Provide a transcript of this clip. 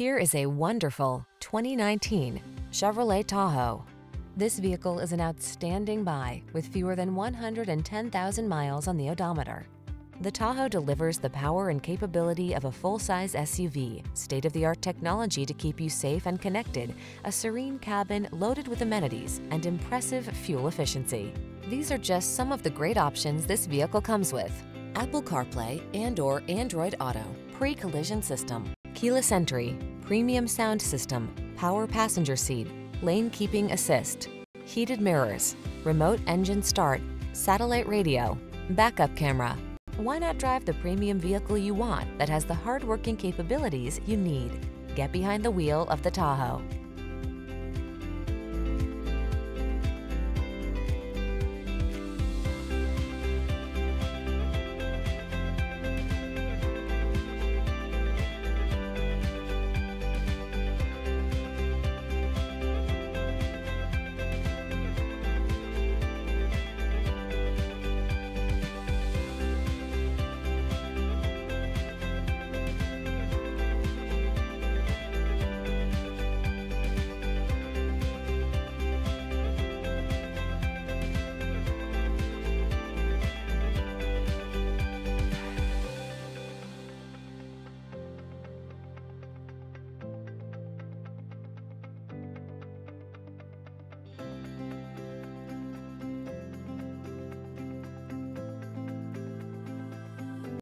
Here is a wonderful 2019 Chevrolet Tahoe. This vehicle is an outstanding buy with fewer than 110,000 miles on the odometer. The Tahoe delivers the power and capability of a full-size SUV, state-of-the-art technology to keep you safe and connected, a serene cabin loaded with amenities, and impressive fuel efficiency. These are just some of the great options this vehicle comes with: Apple CarPlay and/or Android Auto, pre-collision system, keyless entry, premium sound system, power passenger seat, lane keeping assist, heated mirrors, remote engine start, satellite radio, backup camera. Why not drive the premium vehicle you want that has the hardworking capabilities you need? Get behind the wheel of the Tahoe.